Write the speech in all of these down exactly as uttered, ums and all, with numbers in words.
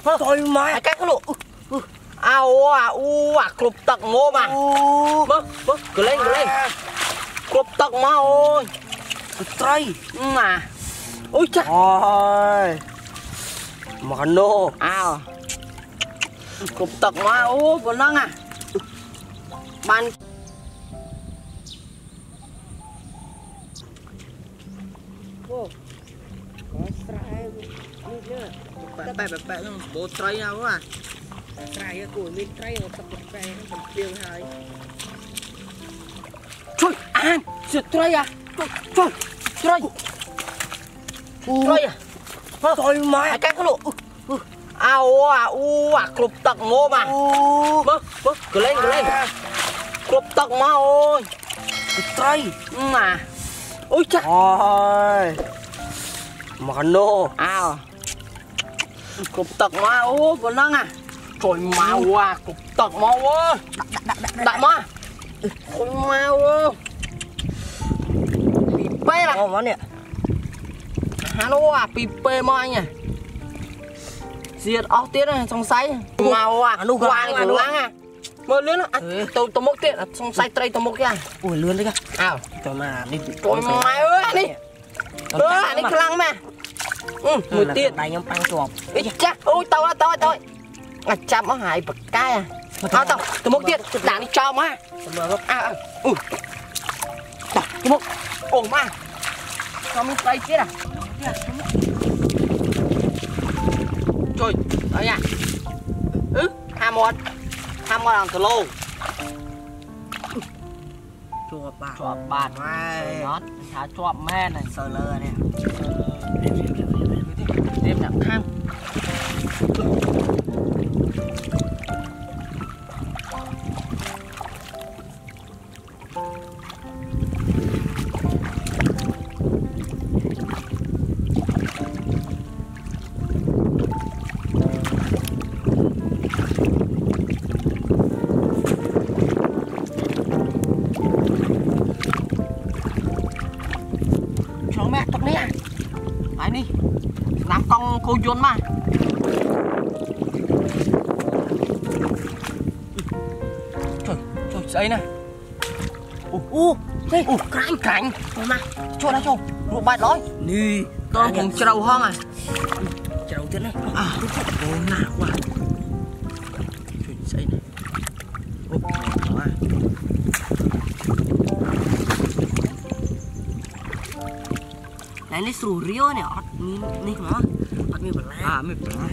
rồi thôi mai cái cái lụ ao à u à cụp tật mô mà bớ bớ cứ lên cứ lên cụp tật mà ôi trời mà ôi cha ôi mà nô ao cụp tật mà ô còn năng à ban ô có trai như thế bẹp bẹp bẹp bộ trai nào quá trai của mình trai nó tập trai nó tiêu hai chui an sượt trai à chui chui trai trai à trai mai cái cái lụ ao à u à cụp tật mô mà bớ bớ cứ lên cứ lên cụp tật mà ôi trai mà ôi cha ôi mà nô ao cụp tật mà ô còn năng à trời mau à cụp tật mau ơi đại má không mau ơi bị pe là món này hello à bị pe mai nhỉ diệt ó tiết này xong say mau à nó quăng này quăng à mưa lướt á tôi tôi mốc tiết xong say tây tôi mốc kia ủi lướt đấy kìa ảo trời mà đi trời mai ơi đi ơi đi khăng mà mười tiết này nhom băng chuột chắc ôi tao à tao à tao à chạm nó hại bậc cay à tao tao tôi mốc tiết đạn đi cho má à ủi tao tôi mốc ổn má sao mới say tiết à thôi đấy nha ừ ham mòn ham mòn từ lâu chuột bạt chuột bạt mai nó thả chuột mẹ này sờ lơ này đêm nặng khang cô dồn mà trời trời dây này u u đây u cánh cánh thôi mà cho nó cho lụa bạt lói nì to cùng trâu ho mà trâu thế này à cô nào quá trời dây này u à này lấy sù riêu này ní ní hảไม่เป็นไรอ่าไม่เป็นไรจอย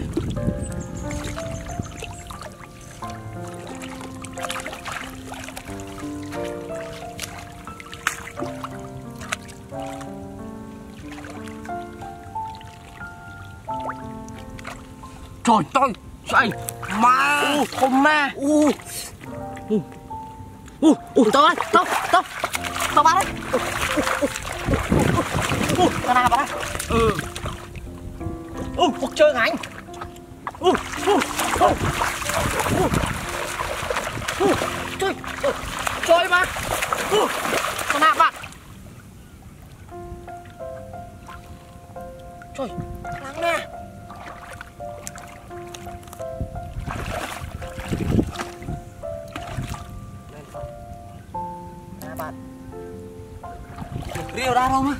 จอยใช่มาอู้คมแม่อู้อู้อู้อู้ต่อเลยต่อต่อต่อมาเลยอู้กระนาบมาเออโอ้พวกเจอไงโอ้โอ้โอ้โอ้ช่วยช่วยมาโอ้ขนาดบัดช่วยล้างหน้าขนาดบัดเรียวได้เราไหม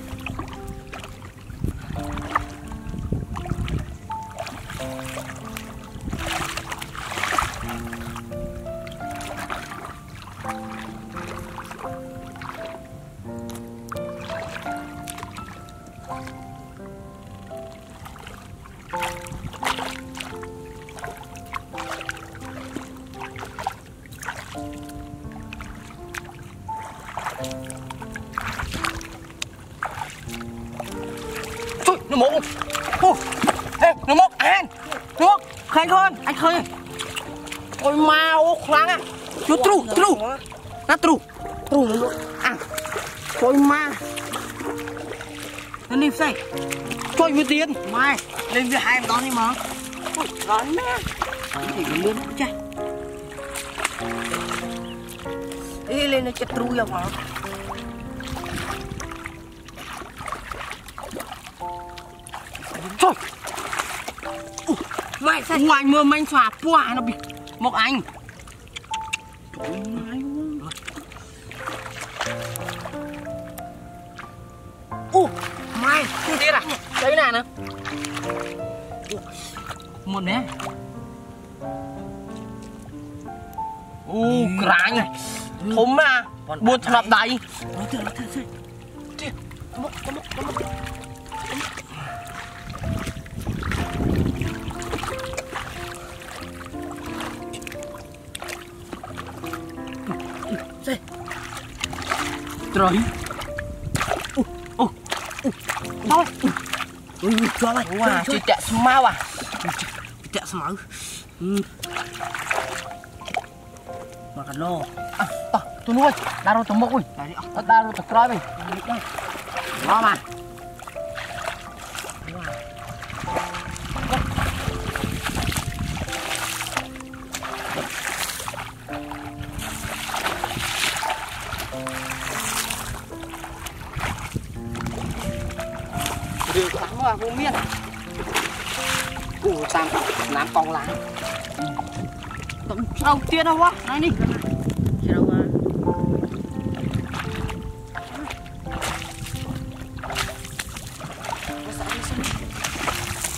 mai lên với hai em đó đi mà nói mẹ thì cái lươn cũng chạy đi lên nó chết trui vào mà thôi Vậy sao ngoài mưa manh xòa pua nó bị một anh. Ủa, mai chưa tiết à? Đấy nào nữa? Một nè. Ủa, cái này. Thấm à, buồn thật đấy. Một, một, một, một. ตรอยอู้อู้อู้เอาอู้จ้าไปว่าจะแตะสมาว่ะแตะสมาอืมมากันโลอ่ะต่อตัวนู้นดารุตะมกอุ้ยดารุตะกรอยไปล้อมาพวกเมียนกูตามน้ำกองล้างต้องเอาเตี้ยเอาวะไหนนี่เดี๋ยวมาช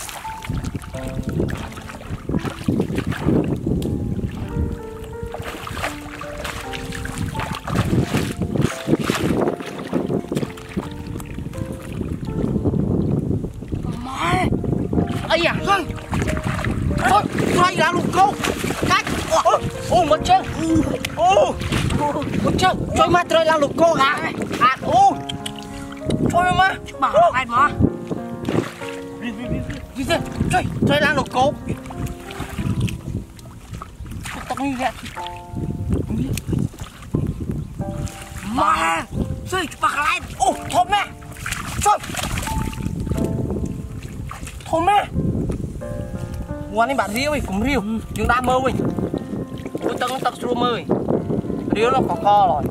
่วยมาตรอยเราลูกโก้นะอ่านอู้ช่วยมาบ้าอะไรมารีบรีบรีบรีบช่วยตรอยเราลูกโก้ต้องนี่แหละมาช่วยปากอะไรอู้ทบแม่ช่วยทบแม่วันนี้บาดเรียวอีกผมเรียวยังดามเมอร์วิ่งต้องต้องตักชัวร์เมอร์เรียวเราขอคอหน่อย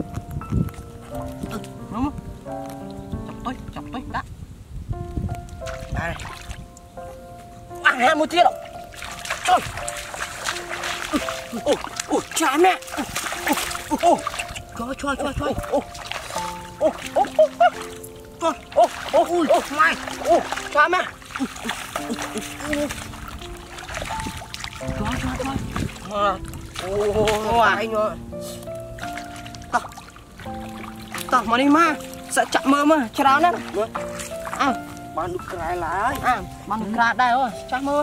มูที่หรอโอ้โอ้โอ้จ้าแม่โอ้โอ้ก็ช่วยช่วยช่วยโอ้โอ้โอ้โอ้โอ้โอ้โอ้โอ้โอ้ไม่โอ้จ้าแม่ก็ช่วยช่วยโอ้โอ้อะไรเนาะต่อต่อมานี่มาจะจับมือมาเช้านั้นอ่ะมันดูกลายหลายอ่ะมันดูกลายได้เหรอจับมือ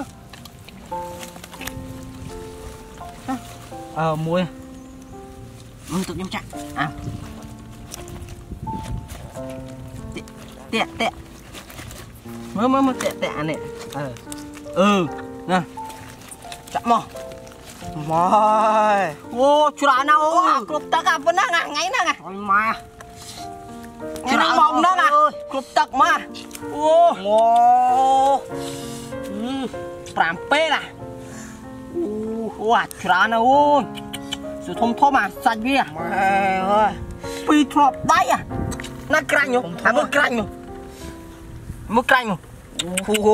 เออมวยมันตกยำจักอ่ะเตะเตะมือมือมือเตะเตะเนี่ยเออเออนะจับมอมอยโอ้ชุดน่ะโอ้กลุ่มตะกับพนักงานไงนะไงมาชุดมองนั่นอ่ะกลุ่มตะมาโอ้โหปรามเป้ล่ะโอ้โหฉลาดนะโอ้สุดทมทอมาสัตว์เบี้ยปีทรอบได้อ่ะนักกระหนูอ่ะมือกระหนูมือกระหนูโอ้โห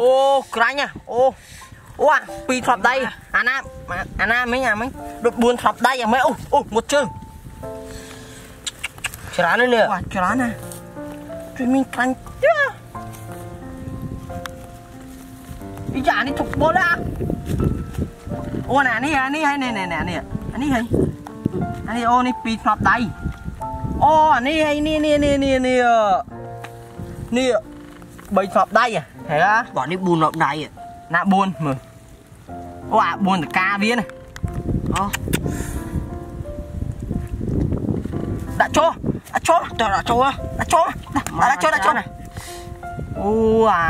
โอ้กระหนูโอ้โอ้ปีทรอบได้อันน่ะอันน่ะไม่ยังไม่ดูบุญทรอบได้ยังไม่โอ้โอ้หมดชื่อฉลาดเลยเนี่ยฉลาดนะจุดมีกระหนูอีจ่านี่ถูกโบล่ะโอ้น่ะนี่อันนี้ให้เนี่ยเนี่ยเนี่ยอันนี้ให้อันนี้โอ้นี่ปีทรับไตโอ้อันนี้ให้นี่นี่นี่นี่นี่นี่ใบทรับไตอ่ะเห็นไหมบ่อนี่บุญทรับไตอ่ะน่าบุญมือโอ้อะบุญแต่กาเบี้ยนะอ๋อด่าโจ้ด่าโจ้ตัวด่าโจ้ด่าโจ้ด่าโจ้ด่าโจ้โอ้อะ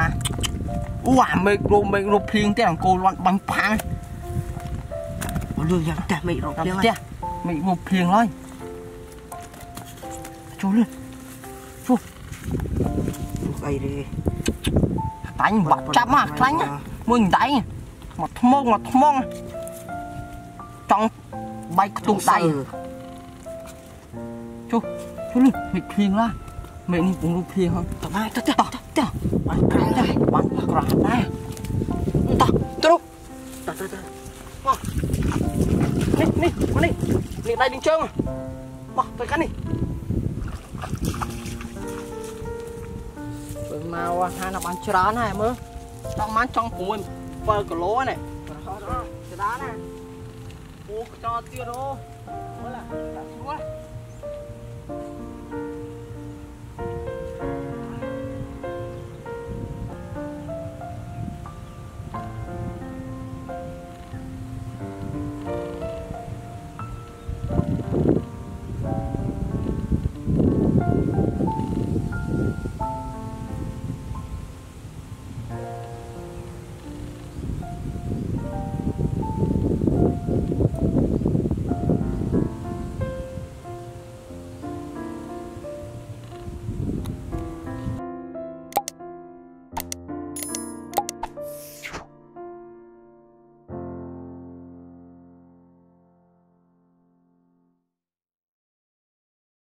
อู้ว่าไม่รูไม่รูเพลียงแต่หลังโกลบังพังเรื่องอย่างแต่ไม่รูเพลียงเลยไม่รูเพลียงเลยชูเลยชูไอ้เร่ตั้งบักจับมาตั้งมึงตั้งหมดมองหมดมองจังใบตุ้งไตชูชูเลยไม่เพลียงละไม่นี่ผมรูเพลียงครับต่อมาต่อต่อต่อมันกลายได้มันกลายได้ต่อตรุก Wah, nih nih mana nih? Nih riding cong. Wah, ikan nih. Bermawa anak manceran nih mah. Tang mancong pun, per kilo nih. Ceran nih. Oh, kacau tiar oh. Boleh, tak semua.